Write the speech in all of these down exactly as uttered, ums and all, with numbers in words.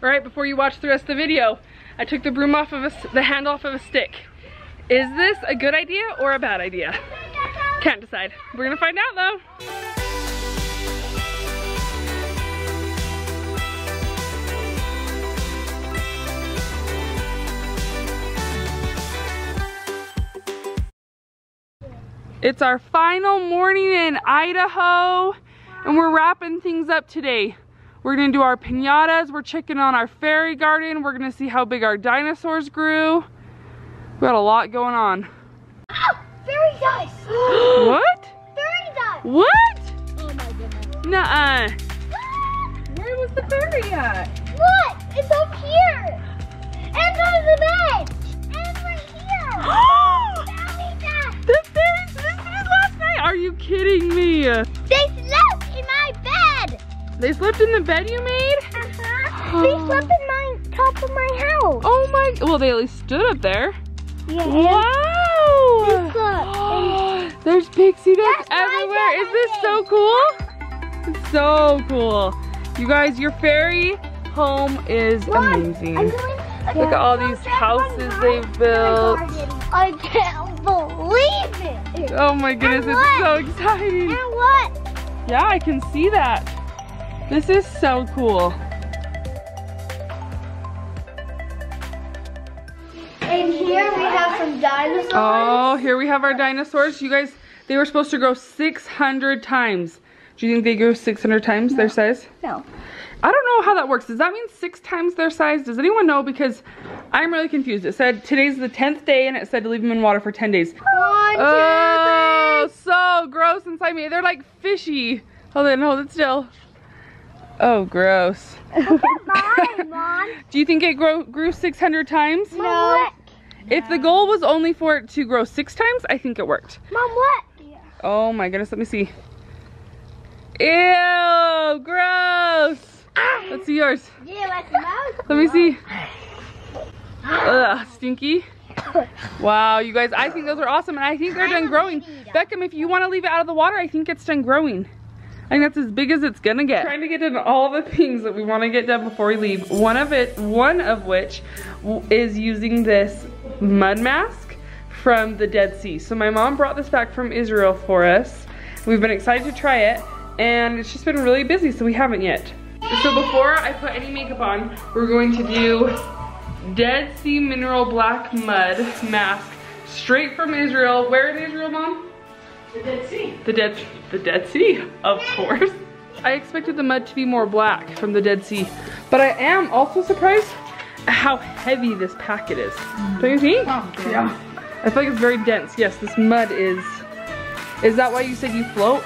right before you watch the rest of the video. I took the broom off of a, the hand off of a stick. Is this a good idea or a bad idea? Can't decide. We're gonna find out though. It's our final morning in Idaho, and we're wrapping things up today. We're gonna do our piñatas, we're checking on our fairy garden, we're gonna see how big our dinosaurs grew. We got a lot going on. Oh, fairy dice! What? Fairy dice! What? Oh my goodness. Nuh-uh. Where was the fairy at? Look, it's up here! And on the bench! And right here! The fairy visited last night? Are you kidding me? They slept in my bed. They slept in the bed you made? Uh-huh. They slept in my top of my house. Oh my, well they at least stood up there. Yeah. Wow. They slept. There's pixie dust everywhere. Is this so cool? It's so cool. You guys, your fairy home is Mom, amazing. Going, yeah. Look at all these houses they've built. I can't. Believe it! Oh my goodness, it's so exciting! And what? Yeah, I can see that. This is so cool. And here we have some dinosaurs. Oh, here we have our dinosaurs. You guys, they were supposed to grow six hundred times. Do you think they grew six hundred times no. their size? No. I don't know how that works. Does that mean six times their size? Does anyone know? Because I'm really confused. It said today's the tenth day and it said to leave them in water for ten days. One, two, oh, three. So gross inside me. They're like fishy. Hold on, hold it still. Oh, gross. Look at mine, Mom. Do you think it grow, grew six hundred times? No. Mom, if the goal was only for it to grow six times, I think it worked. Mom, what? Yeah. Oh my goodness, let me see. Ew, gross. Let's see yours. Yeah, let me see. Ugh, stinky. Wow, you guys, I think those are awesome, and I think they're done growing. Beckham, if you want to leave it out of the water, I think it's done growing. I think that's as big as it's gonna get. Trying to get in all the things that we want to get done before we leave. One of it, one of which is using this mud mask from the Dead Sea. So my mom brought this back from Israel for us. We've been excited to try it, and it's just been really busy, so we haven't yet. So before I put any makeup on, we're going to do Dead Sea Mineral Black Mud Mask, straight from Israel. Where in Israel, Mom? The Dead Sea. The Dead, the Dead Sea, of course. I expected the mud to be more black from the Dead Sea, but I am also surprised how heavy this packet is. Don't you think? Yeah. I feel like it's very dense. Yes, this mud is. Is that why you said you float?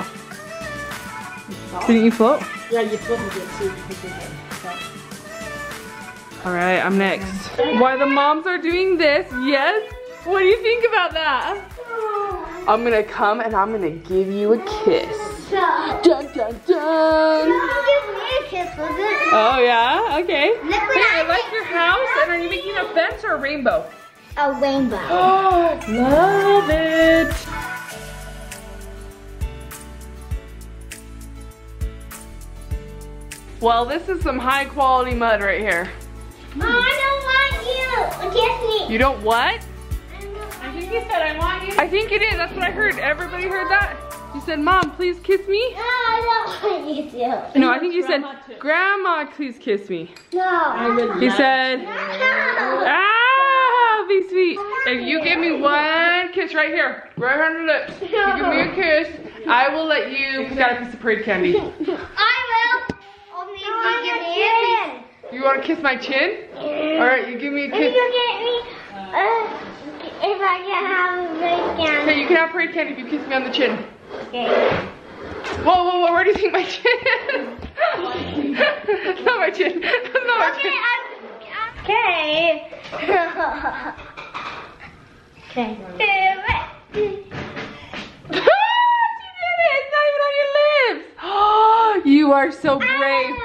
Didn't you float? Yeah, you float in the Dead Sea. All right, I'm next. While the moms are doing this, yes? What do you think about that? I'm gonna come and I'm gonna give you a kiss. Dun, dun, dun. You give me a kiss, was it? Oh yeah, okay. Hey, I like your house, and are you making a fence or a rainbow? A rainbow. Oh, love it. Well, this is some high quality mud right here. Mom, I don't want you. Kiss me. You don't what? I, don't I think you. you said I want you. I think it is. That's what I heard. Everybody heard that? You said, Mom, please kiss me? No, I don't want you to. No, I think you Grandma said, too. Grandma, please kiss me. No. I would you not. said, no. Ah, be sweet. If you give me one kiss right here, right on the lips, no. you give me a kiss, I will let you pick out a piece of parade candy. I will. You, give me you want to kiss my chin? Yeah. Alright, you give me a kiss. If you get me, uh, if I can have a parade candy. Okay, you can have parade candy if you kiss me on the chin. Okay. Whoa, whoa, whoa, where do you think my chin is? Not my chin. That's not my okay, chin. I'm, okay. Okay. Okay. She did it! It's not even on your lips! Oh, you are so brave.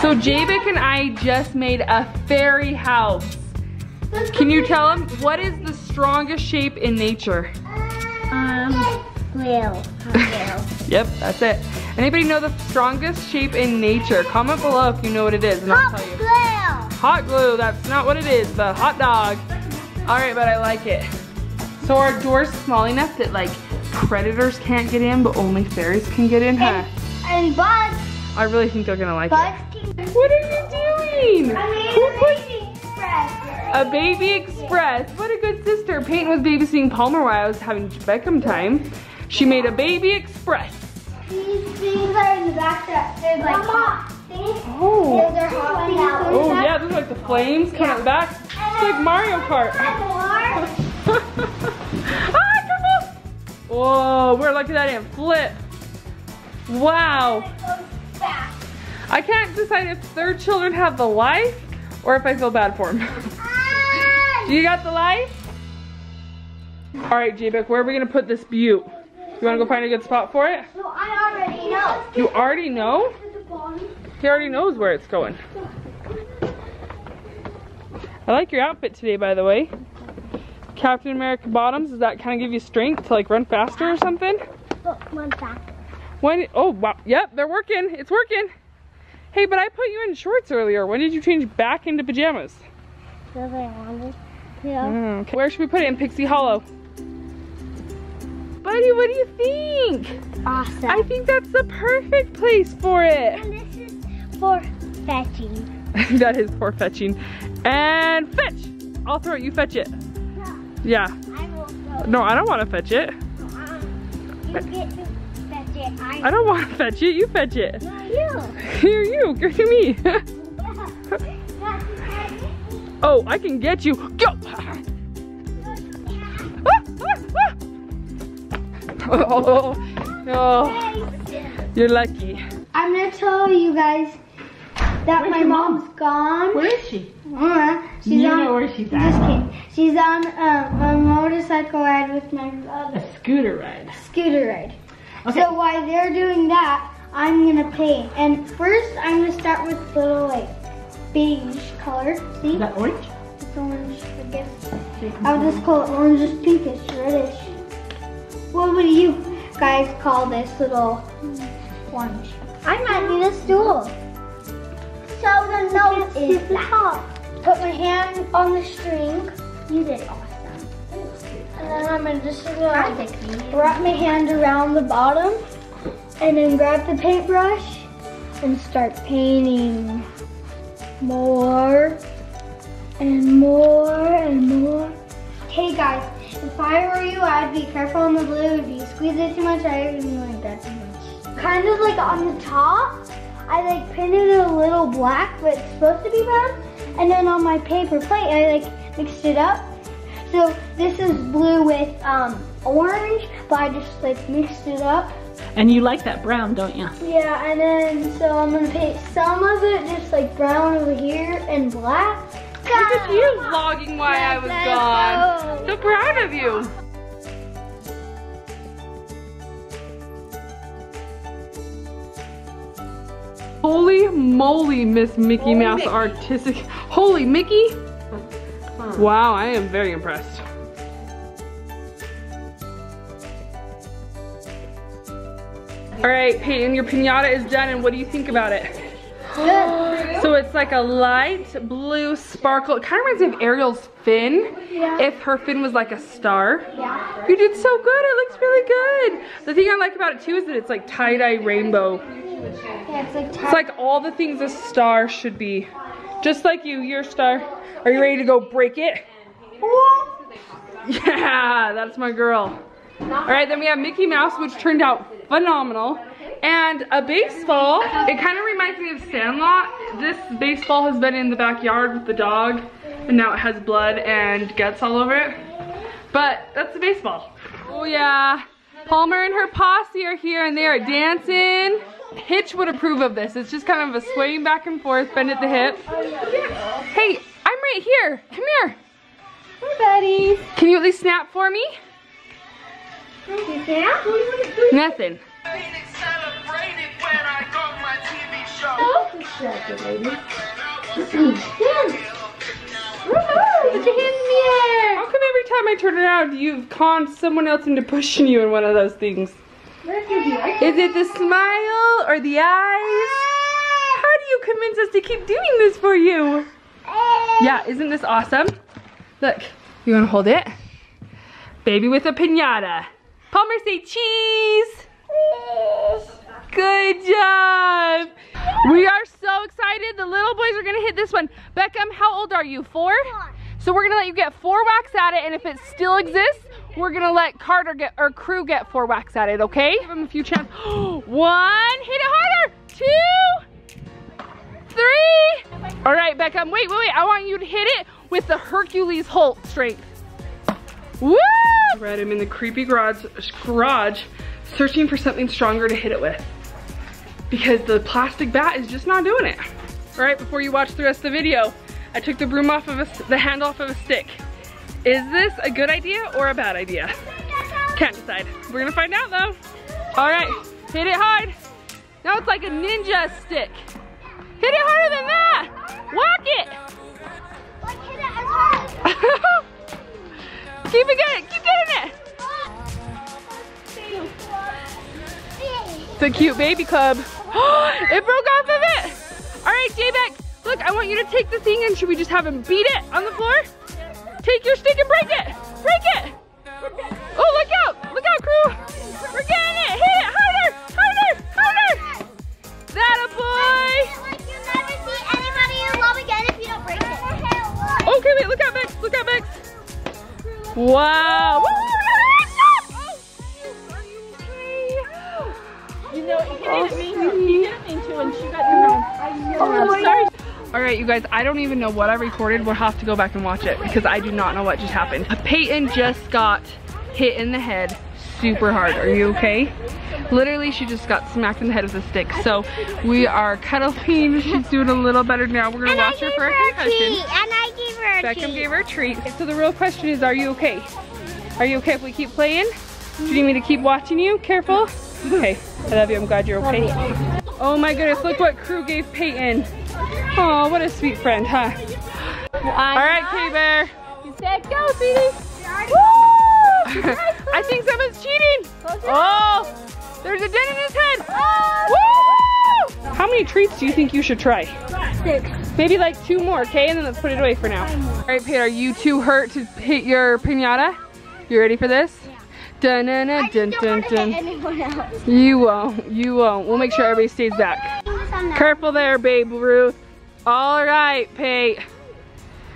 So Jabek and I just made a fairy house. Can you tell him what is the strongest shape in nature? Um, whale. Yep, that's it. Anybody know the strongest shape in nature? Comment below if you know what it is, and I'll tell you. Hot glue. Hot glue. That's not what it is, but hot dog. All right, but I like it. So our door's small enough that like predators can't get in, but only fairies can get in, huh? And, and bugs. I really think they're gonna like bugs it. Can what are you doing? I made Who a baby express. A baby express. What a good sister. Peyton was babysitting Palmer while I was having Beckham time. She made a baby express. These things are in the back that there's like hot things. Oh. Those are hot things. Oh yeah, there's like the flames coming out the back. It's like Mario Kart. Ah, come on. Whoa, we're lucky that didn't flip. Wow. I can't decide if their children have the life or if I feel bad for them. You got the life? All right, J-Beck, where are we gonna put this butte? You wanna go find a good spot for it? No, I already know. You already know? He already knows where it's going. I like your outfit today, by the way. Captain America bottoms, does that kind of give you strength to like run faster or something? One back. When, oh, wow, yep, they're working, it's working. Hey, but I put you in shorts earlier. When did you change back into pajamas? Because I wanted to. Oh, okay. Where should we put it in Pixie Hollow? Buddy, what do you think? Awesome. I think that's the perfect place for it. And this is for fetching. That is for fetching. And fetch! I'll throw it, you fetch it. No. Yeah. I won't throw it. No, I don't want to fetch it. Uh-uh. You get to fetch it. I, I don't want to fetch it, you fetch it. No, you. Here, you, give to me. Oh, I can get you. Go! Oh, oh, you're lucky. I'm gonna tell you guys that where's my mom's mom? Gone. Where is she? Uh, she's you on, know where she's at. Just kidding. She's on um, a motorcycle ride with my brother. A scooter ride. Scooter ride. Okay. So while they're doing that, I'm gonna paint. And first, I'm gonna start with little like beige color. See? Is that orange? It's orange, I guess. I'll just call it orange, pinkish, reddish. What would you guys call this little orange? I might need a stool. So the note is black. Put my hand on the string. You did awesome. And then I'm gonna just gonna wrap my hand around the bottom and then grab the paintbrush and start painting more and more and more. Hey guys. If I were you, I'd be careful on the blue. If you squeeze it too much, I wouldn't like that too much. Kind of like on the top, I like painted it a little black, but it's supposed to be brown. And then on my paper plate, I like mixed it up. So this is blue with um, orange, but I just like mixed it up. And you like that brown, don't you? Yeah, and then so I'm gonna paint some of it just like brown over here and black. Look at you vlogging while I was gone. So proud of you. Holy moly, Miss Mickey Holy Mouse Mickey. Artistic. Holy Mickey. Wow, I am very impressed. All right, Peyton, your piñata is done, and what do you think about it? So it's like a light blue sparkle. It kind of reminds me of Ariel's fin, yeah. If her fin was like a star. Yeah. You did so good, it looks really good. The thing I like about it too is that it's like tie-dye rainbow. Yeah, it's, like tie it's like all the things a star should be. Just like you, you're a star. Are you ready to go break it? Yeah, that's my girl. All right, then we have Mickey Mouse, which turned out phenomenal. And a baseball, it kind of reminds me of Sandlot. This baseball has been in the backyard with the dog, and now it has blood and guts all over it. But that's the baseball. Oh yeah, Palmer and her posse are here and they are dancing. Hitch would approve of this. It's just kind of a swaying back and forth, bend at the hip. Hey, I'm right here, come here. Hi buddy. Can you at least snap for me? Nothing. Celebrated when I got my T V show. Oh, Put your hand in the air. How come every time I turn around, you've conned someone else into pushing you in one of those things? Is it the smile or the eyes? How do you convince us to keep doing this for you? Yeah, isn't this awesome? Look, you wanna hold it? Baby with a pinata. Palmer, say cheese. Good job. We are so excited. The little boys are gonna hit this one. Beckham, how old are you? Four? So we're gonna let you get four whacks at it, and if it still exists, we're gonna let Carter get, or crew get four whacks at it, okay? Give him a few chances. One, hit it harder. Two, three. All right, Beckham, wait, wait, wait. I want you to hit it with the Hercules Holt strength. Woo! Right, I'm in the creepy garage, garage searching for something stronger to hit it with, because the plastic bat is just not doing it. All right, before you watch the rest of the video, I took the broom off of a, the hand off of a stick. Is this a good idea or a bad idea? Can't decide. We're gonna find out though. All right, hit it hard. Now it's like a ninja stick. Hit it harder than that. Whack it. Like hit it as hard as Keep it getting it, keep getting it. It's a cute baby club. It broke off of it. All right, J-Beck, look, I want you to take the thing and should we just have him beat it on the floor? Take your stick and break it. Break it. Oh, look out. Look out, crew. We're getting it. Hit it harder, harder, harder. That a boy. Like you'll never see anybody in love again if you don't break it. Okay, wait, look out, Bex. Look out, Bex. Wow. Alright you guys, I don't even know what I recorded. We'll have to go back and watch it because I do not know what just happened. Peyton just got hit in the head super hard. Are you okay? Literally she just got smacked in the head with a stick. So we are cuddling. She's doing a little better now. We're going to watch her for a concussion. And I gave her a treat. Beckham gave her a treat. So the real question is, are you okay? Are you okay if we keep playing? Do you need me to keep watching you? Careful. Okay, I love you. I'm glad you're okay. Oh my goodness, look what crew gave Peyton. Oh, what a sweet friend, huh? Well, all right, K-Bear. You said go, Phoebe. Woo! I think someone's cheating. Oh, there's a dent in his head. Woo! How many treats do you think you should try? Six. Maybe like two more, okay? And then let's put it away for now. All right, Peyton, are you too hurt to hit your pinata? You ready for this? Dun, dun, dun, dun, dun, dun. You won't, you won't. We'll make sure everybody stays back. Careful there, Babe Ruth. All right, Pate.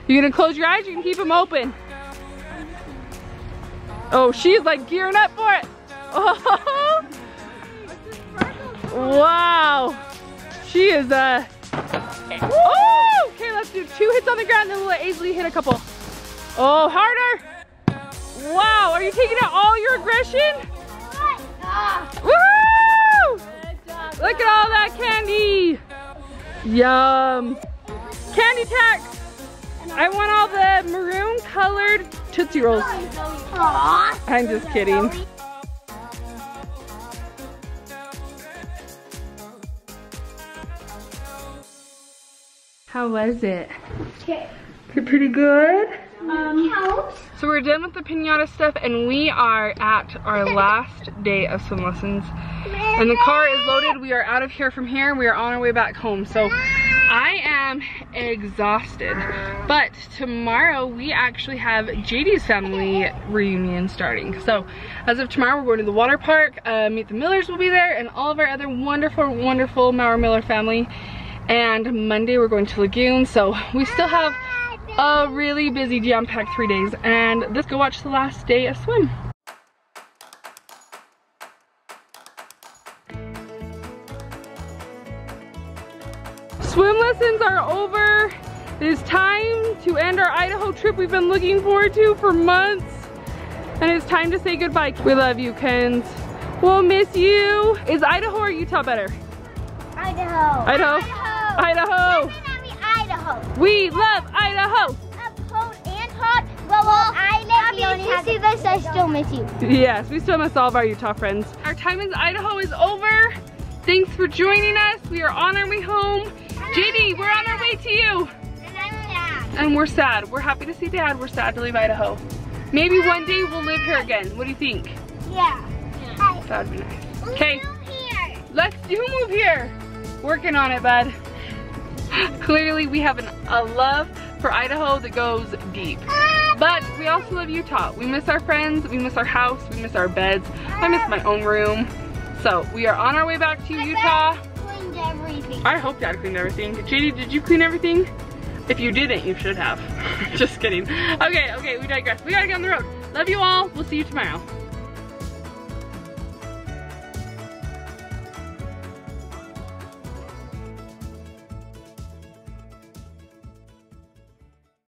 You gonna close your eyes? You can keep them open. Oh, she's like gearing up for it. Oh, wow. She is a. Uh... Oh, okay. Let's do two hits on the ground, then we'll let Aisley hit a couple. Oh, harder. Wow, are you taking out all your aggression? Woohoo! Look at all that candy! Yum! Candy tax! I want all the maroon colored Tootsie Rolls. I'm just kidding. How was it? Okay. Pretty good? Um, so we're done with the pinata stuff and we are at our last day of swim lessons. And the car is loaded. We are out of here from here. We are on our way back home. So I am exhausted. But tomorrow we actually have J D's family reunion starting. So as of tomorrow we're going to the water park. Uh, Meet the Millers will be there and all of our other wonderful, wonderful Maurer-Miller family. And Monday we're going to Lagoon. So we still have a really busy jam-packed three days and let's go watch the last day of swim. Swim lessons are over. It is time to end our Idaho trip we've been looking forward to for months. And it's time to say goodbye. We love you, Kens. We'll miss you. Is Idaho or Utah better? Idaho. Idaho. Idaho. Idaho. Idaho. We love Idaho. Up cold and hot. Well, well I love you. If you see this, I still miss you. Yes, we still miss all of our Utah friends. Our time in Idaho is over. Thanks for joining us. We are on our way home. And J D, we're on our way to you. And I'm sad. and we're sad. We're happy to see Dad. We're sad to leave Idaho. Maybe one day we'll live here again. What do you think? Yeah. yeah. That would be nice. Okay. Let's do move here. Working on it, bud. Clearly we have an, a love for Idaho that goes deep. But we also love Utah. We miss our friends, we miss our house, we miss our beds. I miss my own room. So we are on our way back to Utah. I cleaned everything. I hope Dad cleaned everything. J D, did you clean everything? If you didn't, you should have. Just kidding. Okay, okay, we digress. We gotta get on the road. Love you all. We'll see you tomorrow.